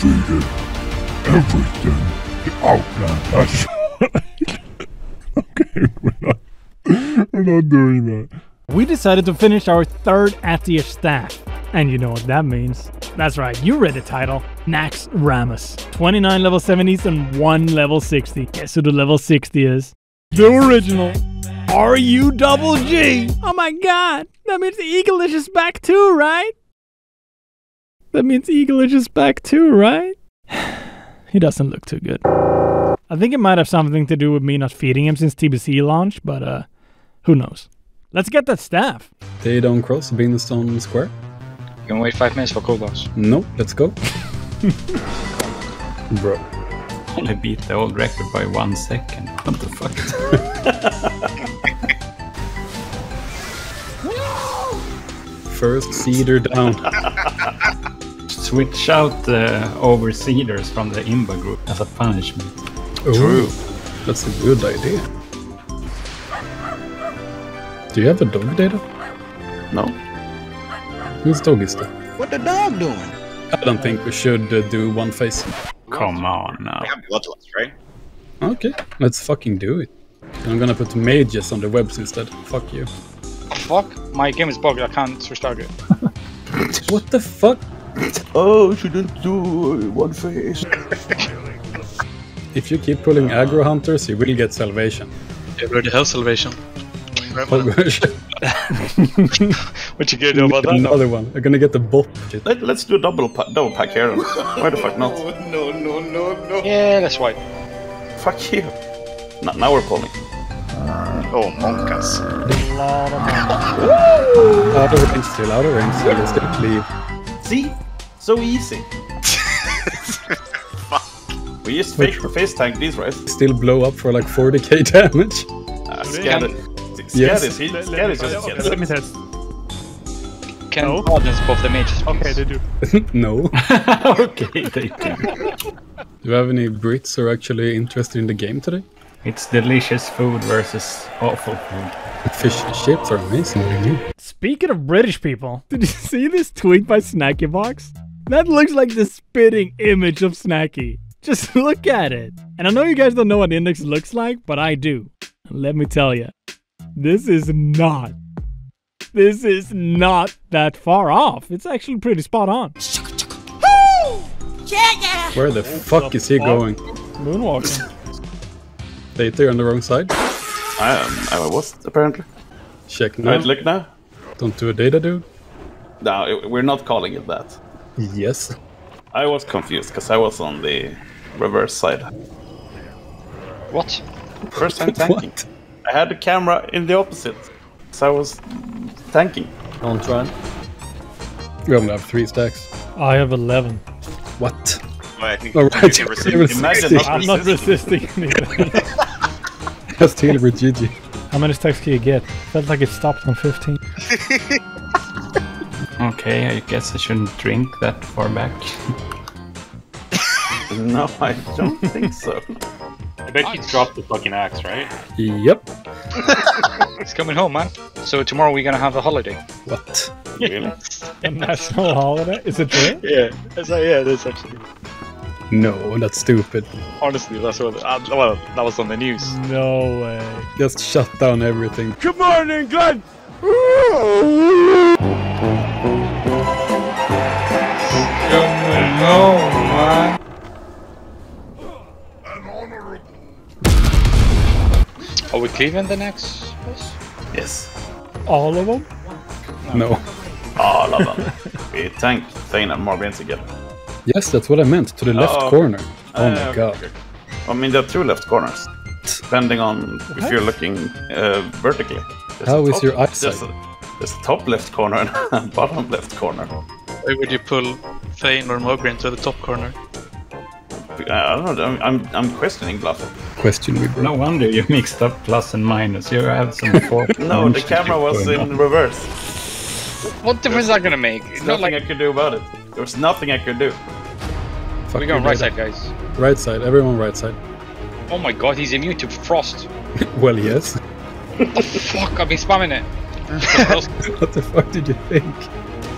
completed everything outlined by you. Okay, we're not doing that. We decided to finish our third Atiesh staff. And you know what that means. That's right, you read the title. Naxxramas. 29 level 70s and 1 level 60. Guess who the level 60 is? The original. R-U-double-G. Oh my god. That means Eagleish is back too, right? He doesn't look too good. I think it might have something to do with me not feeding him since TBC launch, but who knows. Let's get that staff. They don't cross being the stone square. You can wait 5 minutes for cooldown. Nope, let's go. Bro. Only beat the old record by 1 second. What the fuck? First cedar down. Switch out the overseeders from the Imba group as a punishment. Ooh, true. That's a good idea. Do you have a dog, Data? No. Whose dog is that? What the dog doing? I don't think we should do one face. Come on now. We have blood loss, right? Okay, let's fucking do it. I'm gonna put mages on the webs instead. Fuck you. Fuck? My game is bugged, I can't restart it. What the fuck? Oh, shouldn't do one face. If you keep pulling aggro hunters, you will get salvation. You already have salvation. What you gonna do about that? Another one. They're gonna get the bop. Let's do a double pack here. Why the fuck not? No. Yeah, that's right. Fuck you. Now we're pulling. Oh, monkas. Out of range still. Let's get cleave. See? So easy. Fuck. We just face tank these, right? Still blow up for like 40k damage. Scan it. Yes. Let me test. Can audience buff the mages? Okay, they do. No. Okay, they do. Do you have any Brits who are actually interested in the game today? It's delicious food versus awful food. Fish and chips are amazing. Speaking of British people, did you see this tweet by Snackybox? That looks like the spitting image of Snacky. Just look at it. And I know you guys don't know what Index looks like, but I do. Let me tell you. This is not that far off. It's actually pretty spot on. Where the fuck is he going? Moonwalking. Later on the wrong side. I was apparently. Check now. Right, look now. Don't do a Datadood. No, we're not calling it that. Yes. I was confused because I was on the reverse side. What? First time tanking. What? I had the camera in the opposite, so I was tanking. Don't run. You only have 3 stacks. I have 11. What? Well, I think right. Imagine I'm not resisting anything. That's tailored with Gigi. How many stacks can you get? Felt like it stopped on 15. Okay, I guess I shouldn't drink that far back. No, I don't think so. I bet you dropped the fucking axe, right? Yep. It's coming home, man. So tomorrow we're gonna have a holiday. What? Really? A national holiday? Is it true? Yeah. That's actually. No, that's stupid. Honestly, that's what. Well, that was on the news. No way. Just shut down everything. Good morning, Glenn. No, man. Are we cleaving the next place? Yes. All of them? No. All of them. We tank Thane and Marvin together. Yes, that's what I meant. To the left corner. Oh my god. Okay. I mean, there are 2 left corners. Depending on if you're looking vertically. How is your eyesight? There's a top left corner and a bottom left corner. Why would you pull Fane or Mograine to the top corner? I don't know. I'm questioning Bluff. Question me, bro. No wonder you mixed up plus and minus. You have some thought. No, the camera was in reverse. What difference is that gonna make? It's not like I could do about it. There was nothing I could do. We're going right side, guys. Right side, everyone right side. Oh my god, he's immune to frost. Well, yes. What the fuck? I've been spamming it. What the fuck did you think?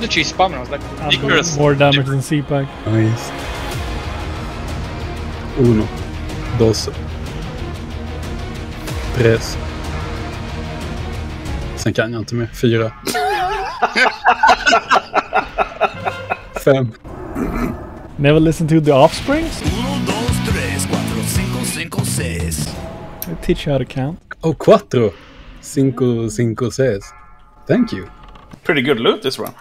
Literally spamming. I was like, I'm doing more damage than CPAC. Nice. 1, 2, 3, sen kan jag inte mer, 4, 5. Never listen to The Offspring? I teach you how to count. Oh, 4, 5, 5, 6. Thank you. Pretty good loot this round.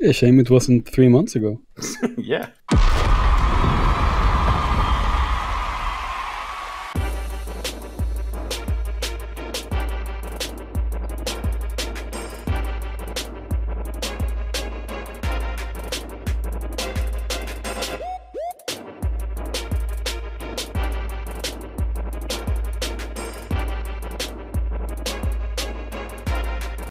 Yeah, shame it wasn't 3 months ago. Yeah.